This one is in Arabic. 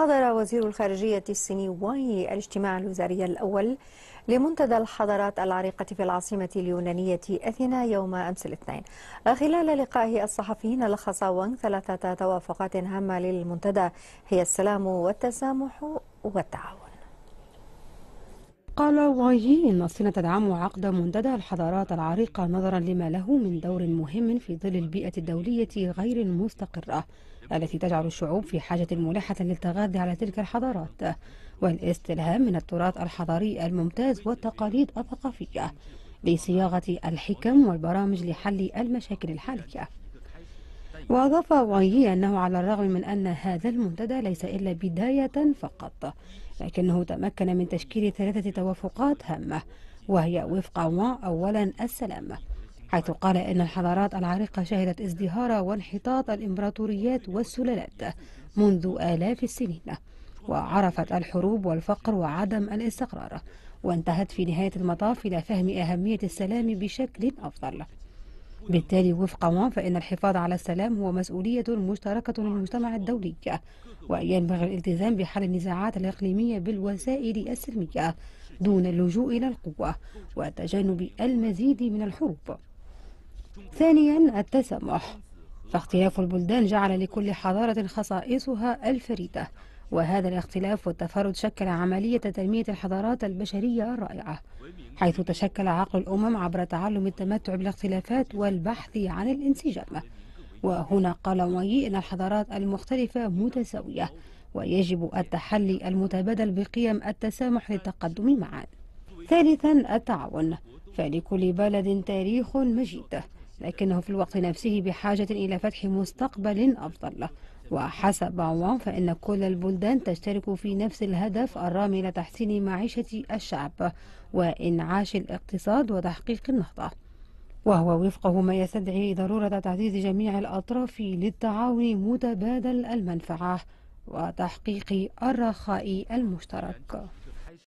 حضر وزير الخارجية الصيني وانغ يي الاجتماع الوزاري الأول لمنتدى الحضارات العريقة في العاصمة اليونانية أثينا يوم أمس الاثنين. خلال لقائه الصحفيين لخص وانغ ثلاثة توافقات هامة للمنتدى، هي السلام والتسامح والتعاون. قال وانغ يي إن الصين تدعم عقد منتدى الحضارات العريقة نظرا لما له من دور مهم في ظل البيئة الدولية غير المستقرة التي تجعل الشعوب في حاجة ملحة للتغاضي على تلك الحضارات والاستلهام من التراث الحضاري الممتاز والتقاليد الثقافية لصياغة الحكم والبرامج لحل المشاكل الحالية. وأضاف وانغ يي أنه على الرغم من أن هذا المنتدى ليس إلا بداية فقط، لكنه تمكن من تشكيل ثلاثة توافقات هامة، وهي وفق وانغ أولا السلام، حيث قال إن الحضارات العريقة شهدت ازدهار وانحطاط الإمبراطوريات والسلالات منذ آلاف السنين، وعرفت الحروب والفقر وعدم الاستقرار، وانتهت في نهاية المطاف إلى فهم أهمية السلام بشكل أفضل. بالتالي وفق وانغ فإن الحفاظ على السلام هو مسؤولية مشتركة للمجتمع الدولي، وينبغي الالتزام بحل النزاعات الإقليمية بالوسائل السلمية دون اللجوء إلى القوة وتجنب المزيد من الحروب. ثانيا التسامح، فاختلاف البلدان جعل لكل حضارة خصائصها الفريدة، وهذا الاختلاف والتفرد شكل عملية تنمية الحضارات البشرية الرائعة، حيث تشكل عقل الأمم عبر تعلم التمتع بالاختلافات والبحث عن الانسجام. وهنا قال وانغ يي إن الحضارات المختلفة متساوية، ويجب التحلي المتبادل بقيم التسامح للتقدم معا. ثالثا التعاون، فلكل بلد تاريخ مجيد، لكنه في الوقت نفسه بحاجة إلى فتح مستقبل أفضل. وحسب وانغ فإن كل البلدان تشترك في نفس الهدف الرامي لتحسين معيشة الشعب وإنعاش الاقتصاد وتحقيق النهضة، وهو وفقه ما يستدعي ضرورة تعزيز جميع الأطراف للتعاون متبادل المنفعة وتحقيق الرخاء المشترك.